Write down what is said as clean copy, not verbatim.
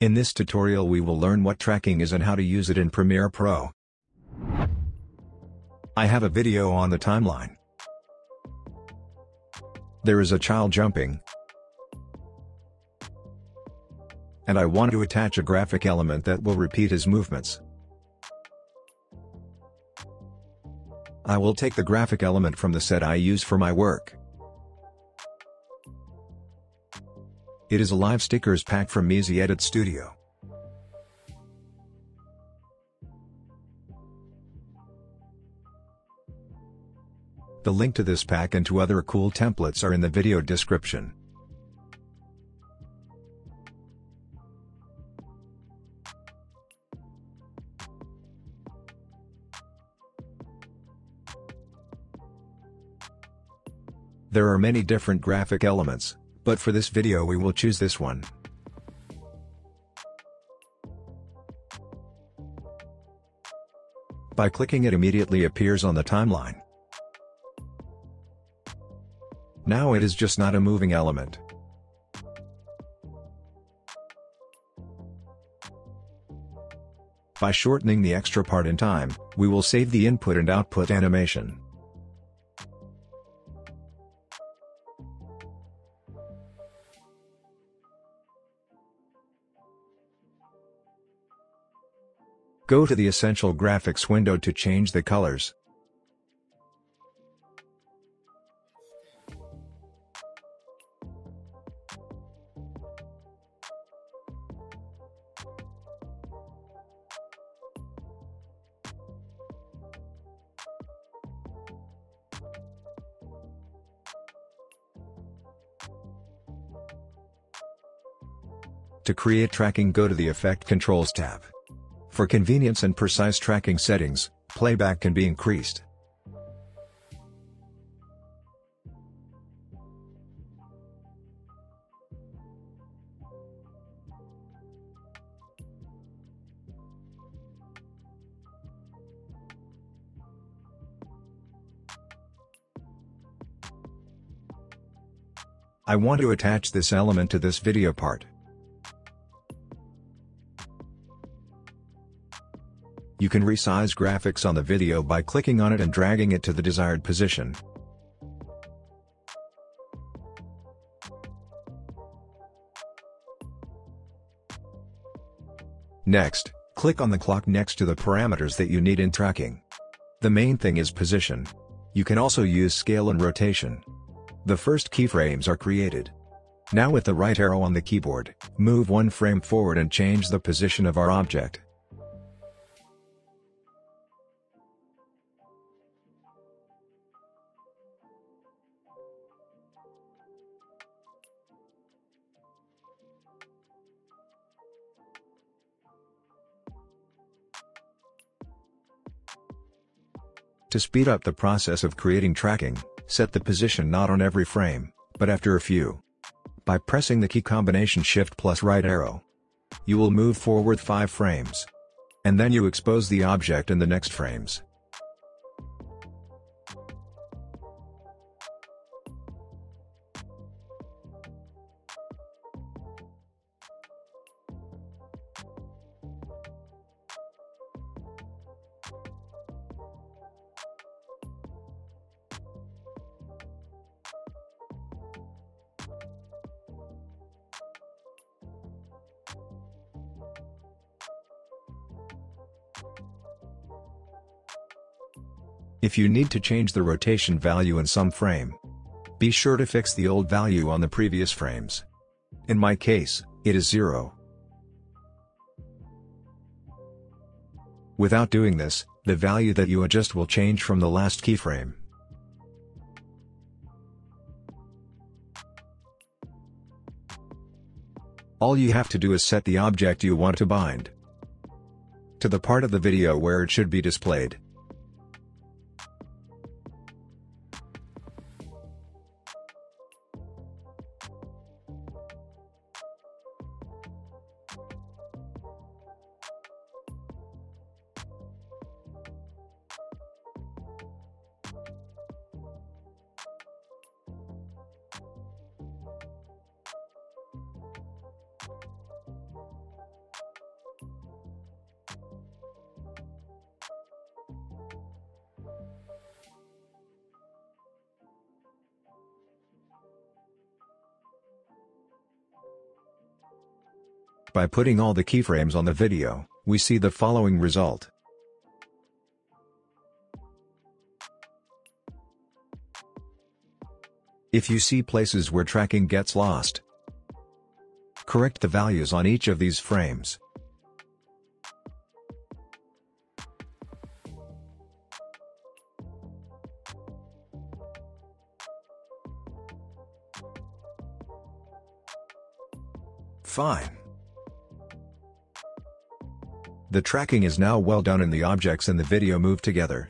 In this tutorial we will learn what tracking is and how to use it in Premiere Pro. I have a video on the timeline. There is a child jumping, and I want to attach a graphic element that will repeat his movements. I will take the graphic element from the set I use for my work. It is a Live Stickers Pack from Easy Edit Studio. The link to this pack and to other cool templates are in the video description. There are many different graphic elements, but for this video we will choose this one. By clicking it immediately appears on the timeline. Now it is just not a moving element. By shortening the extra part in time, we will save the input and output animation. Go to the Essential Graphics window to change the colors. To create tracking, go to the Effect Controls tab. For convenience and precise tracking settings, playback can be increased. I want to attach this element to this video part. You can resize graphics on the video by clicking on it and dragging it to the desired position. Next, click on the clock next to the parameters that you need in tracking. The main thing is position. You can also use scale and rotation. The first keyframes are created. Now with the right arrow on the keyboard, move one frame forward and change the position of our object. To speed up the process of creating tracking, set the position not on every frame, but after a few. By pressing the key combination Shift plus right arrow, you will move forward 5 frames. And then you expose the object in the next frames. If you need to change the rotation value in some frame, be sure to fix the old value on the previous frames. In my case, it is 0. Without doing this, the value that you adjust will change from the last keyframe. All you have to do is set the object you want to bind to the part of the video where it should be displayed. by putting all the keyframes on the video, we see the following result. If you see places where tracking gets lost, correct the values on each of these frames. Fine. The tracking is now well done and the objects in the video move together.